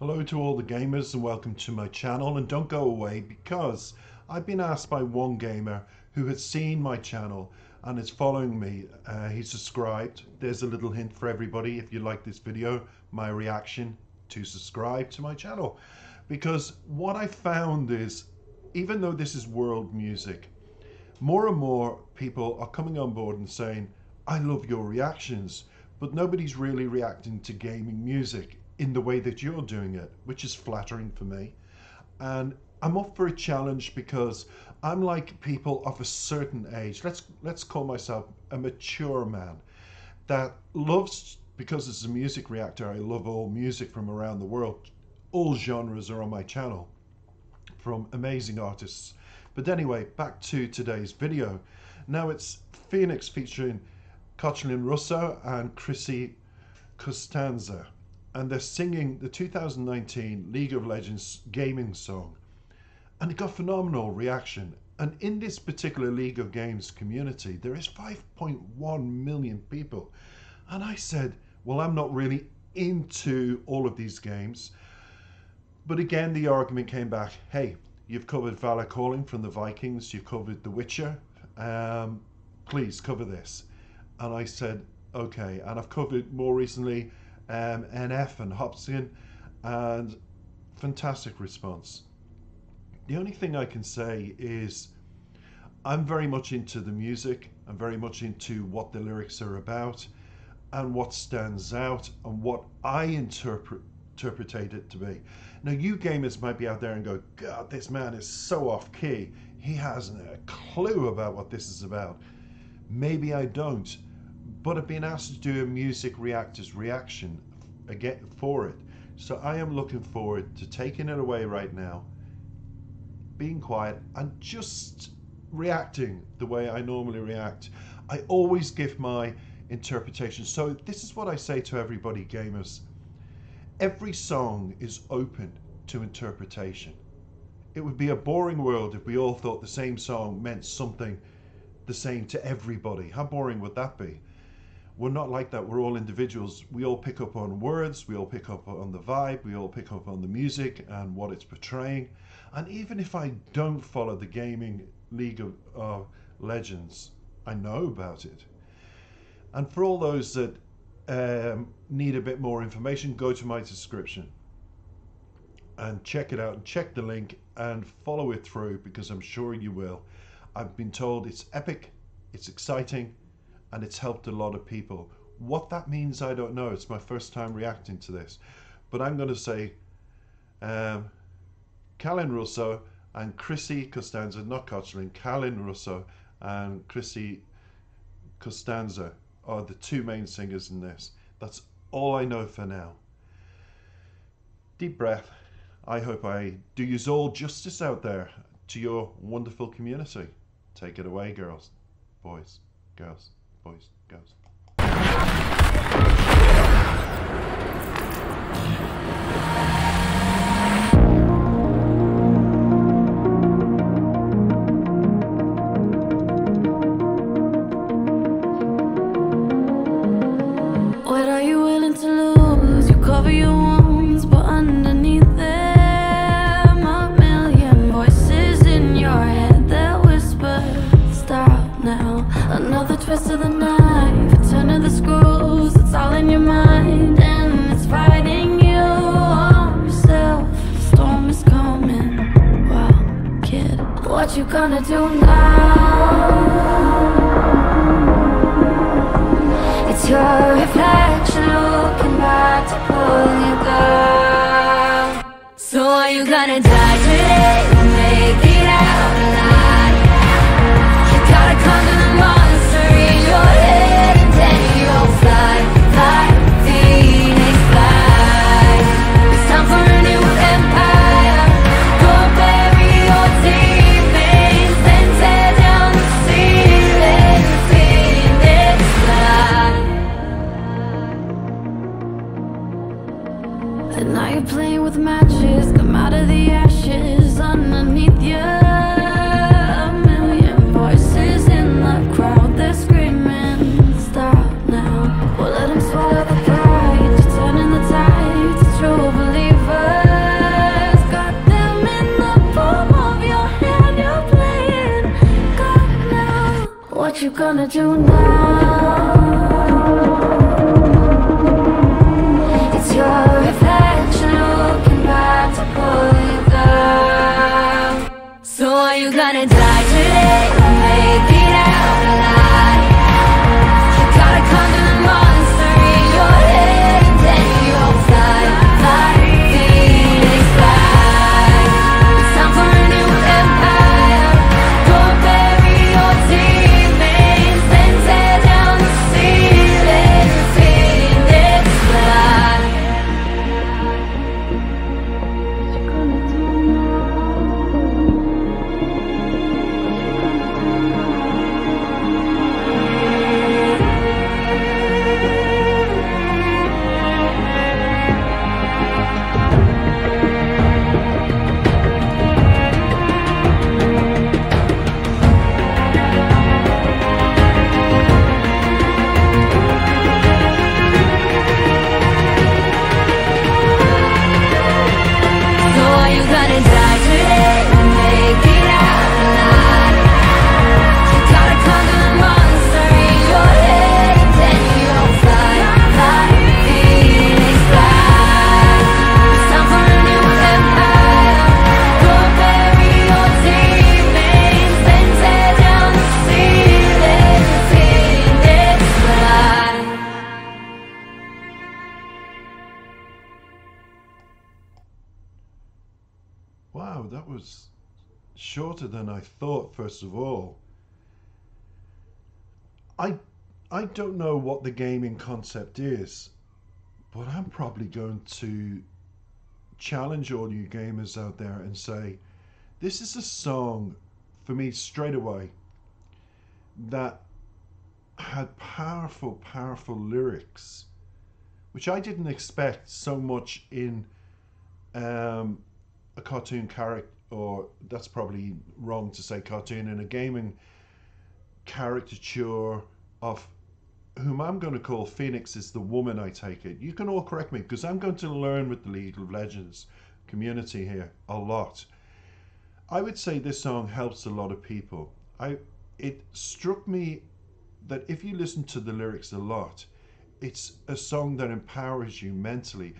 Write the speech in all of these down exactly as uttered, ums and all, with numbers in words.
Hello to all the gamers and welcome to my channel, and don't go away because I've been asked by one gamer who has seen my channel and is following me. Uh, he's subscribed. There's a little hint for everybody. If you like this video, my reaction to subscribe to my channel, because what I found is, even though this is world music, more and more people are coming on board and saying, I love your reactions, but nobody's really reacting to gaming music in the way that you're doing it, which is flattering for me. And I'm up for a challenge because I'm like people of a certain age, let's let's call myself a mature man, that loves, because as a music reactor I love all music from around the world. All genres are on my channel from amazing artists. But anyway, back to today's video. Now it's Phoenix featuring Cailin Russo and Chrissy Costanza, and they're singing the two thousand nineteen League of Legends gaming song, and it got phenomenal reaction. And in this particular League of Games community there is five point one million people, and I said, well, I'm not really into all of these games. But again, the argument came back, hey, you've covered Valor Calling from the Vikings, you've covered The Witcher, um, please cover this. And I said okay, and I've covered more recently Um, N F and Hopskin, and fantastic response. The only thing I can say is I'm very much into the music, I'm very much into what the lyrics are about and what stands out and what I interpret interpretate it to be. Now you gamers might be out there and go, God, this man is so off key, he hasn't a clue about what this is about. Maybe I don't, but I've been asked to do a music reactor's reaction again for it. So I am looking forward to taking it away right now, being quiet and just reacting the way I normally react. I always give my interpretation. So this is what I say to everybody, gamers. Every song is open to interpretation. It would be a boring world if we all thought the same song meant something the same to everybody. How boring would that be? We're not like that. We're all individuals. We all pick up on words, we all pick up on the vibe, we all pick up on the music and what it's portraying. And even if I don't follow the gaming League of uh, Legends, I know about it. And for all those that um, need a bit more information, go to my description and check it out and check the link and follow it through, because I'm sure you will. I've been told it's epic, it's exciting, and it's helped a lot of people. What that means, I don't know. It's my first time reacting to this. But I'm going to say um, Cailin Russo and Chrissy Costanza, not Cailin, Cailin Russo and Chrissy Costanza are the two main singers in this. That's all I know for now. Deep breath. I hope I do you all justice out there to your wonderful community. Take it away, girls, boys, girls. Boys, girls. What are you willing to lose? You cover your wounds, but underneath them a million voices in your head that whisper, stop now. Another twist of the knife, a turn of the screws, it's all in your mind and it's fighting you on yourself. The storm is coming, wow, kid, what you gonna do now? It's your reflection looking back to pull you down. So are you gonna die today or make it out alive? You gotta come to the moment. True believer. gonna do now? It's your revenge, looking back to pull you down. So are you gonna die today, or make it out alive? You gotta come to the monster in your head, then you'll fly, fly, Phoenix, fly. It's time for a new empire. Go bury your demons and tear down the ceiling. Phoenix, fly. What you gonna do than I thought? First of all, I I don't know what the gaming concept is, but I'm probably going to challenge all you gamers out there and say this is a song for me straight away that had powerful powerful lyrics, which I didn't expect so much in um, a cartoon character. Or that's probably wrong to say cartoon, in a gaming caricature of whom I'm going to call Phoenix is the woman, I take it. You can all correct me, because I'm going to learn with the League of Legends community here a lot. I would say this song helps a lot of people. I it struck me that if you listen to the lyrics a lot, it's a song that empowers you mentally.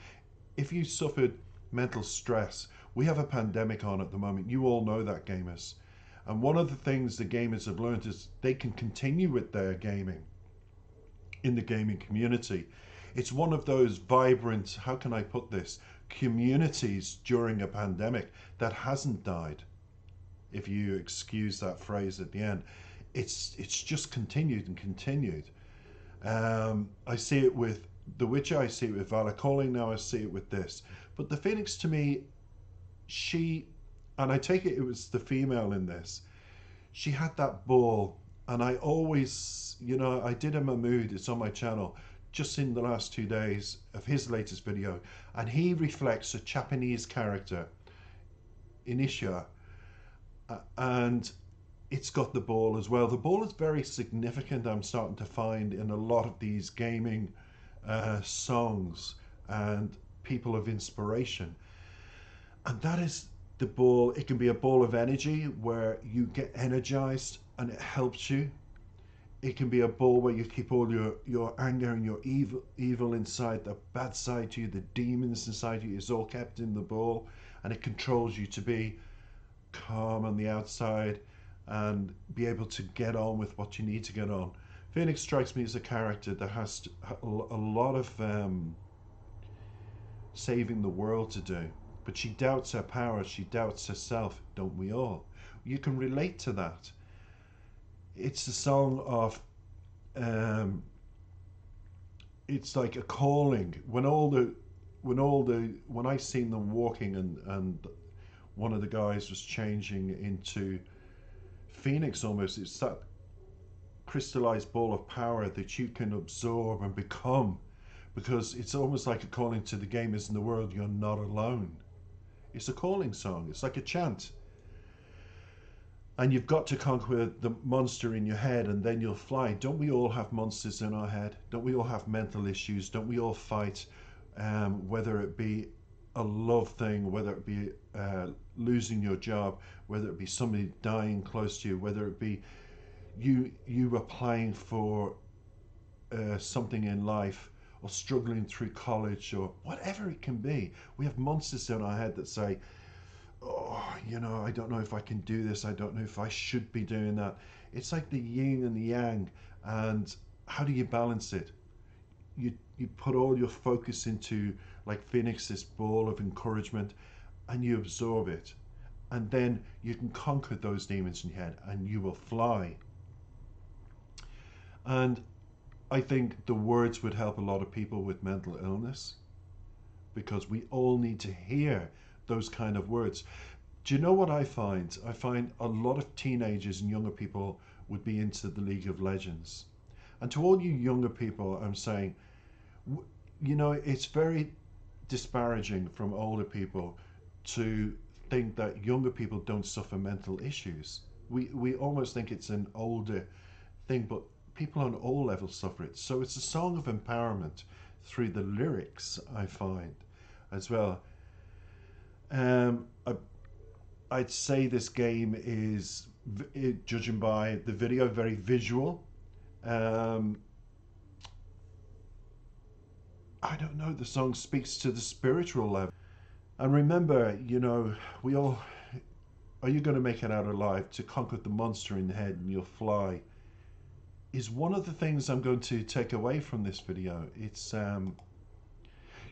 If you suffered mental stress, we have a pandemic on at the moment. You all know that, gamers. And one of the things the gamers have learned is they can continue with their gaming in the gaming community. It's one of those vibrant, how can I put this, communities during a pandemic that hasn't died, if you excuse that phrase at the end. It's, it's just continued and continued. Um, I see it with The Witcher, I see it with Valor Calling, now I see it with this. But the Phoenix, to me, she, and I take it it was the female in this, she had that ball. And I always, you know, I did a Mahmood, it's on my channel, just in the last two days of his latest video, and he reflects a Japanese character, Inisha, and it's got the ball as well. The ball is very significant, I'm starting to find, in a lot of these gaming uh, songs and people of inspiration. And that is the ball. It can be a ball of energy where you get energized and it helps you. It can be a ball where you keep all your, your anger and your evil, evil inside, the bad side to you, the demons inside you is all kept in the ball, and it controls you to be calm on the outside and be able to get on with what you need to get on. Phoenix strikes me as a character that has a lot of um, saving the world to do. But she doubts her power, she doubts herself, don't we all? You can relate to that. It's a song of, um, it's like a calling. When all the, when all the, when I seen them walking and, and one of the guys was changing into Phoenix almost, it's that crystallized ball of power that you can absorb and become, because it's almost like a calling to the gamers in the world, you're not alone. It's a calling song, it's like a chant. And you've got to conquer the monster in your head and then you'll fly. Don't we all have monsters in our head? Don't we all have mental issues? Don't we all fight, um, whether it be a love thing, whether it be uh, losing your job, whether it be somebody dying close to you, whether it be you you were applying for uh, something in life, or struggling through college, or whatever it can be. We have monsters in our head that say, oh, you know, I don't know if I can do this. I don't know if I should be doing that. It's like the yin and the yang. And how do you balance it? You, you put all your focus into, like Phoenix, this ball of encouragement, and you absorb it. And then you can conquer those demons in your head and you will fly. And I think the words would help a lot of people with mental illness, because we all need to hear those kind of words. Do you know what I find? I find a lot of teenagers and younger people would be into the League of Legends. And to all you younger people, I'm saying, you know, it's very disparaging from older people to think that younger people don't suffer mental issues. We, we almost think it's an older thing, but people on all levels suffer it. So it's a song of empowerment through the lyrics, I find, as well. Um, I, I'd say this game is, it, judging by the video, very visual. Um, I don't know, the song speaks to the spiritual level. And remember, you know, we all, are you going to make it out alive? To conquer the monster in the head and you'll fly is one of the things I'm going to take away from this video. It's, um,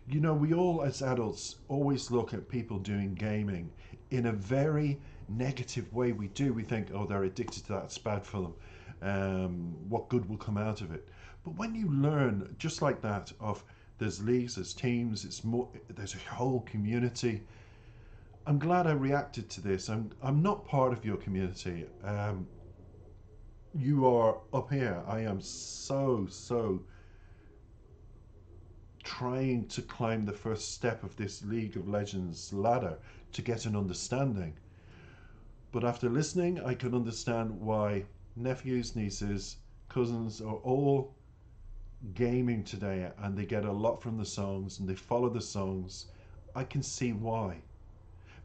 you know, we all as adults always look at people doing gaming in a very negative way. We do. We think, oh, they're addicted to that. It's bad for them. Um, what good will come out of it? But when you learn, just like that, of there's leagues, there's teams, it's more, there's a whole community. I'm glad I reacted to this. I'm, I'm not part of your community. Um, you are up here. I am so, so trying to climb the first step of this League of Legends ladder to get an understanding. But after listening, I can understand why nephews, nieces, cousins are all gaming today, and they get a lot from the songs and they follow the songs. I can see why,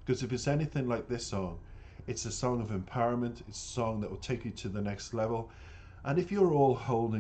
because if it's anything like this song, it's a song of empowerment. It's a song that will take you to the next level. And if you're all holding